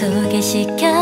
소개시켜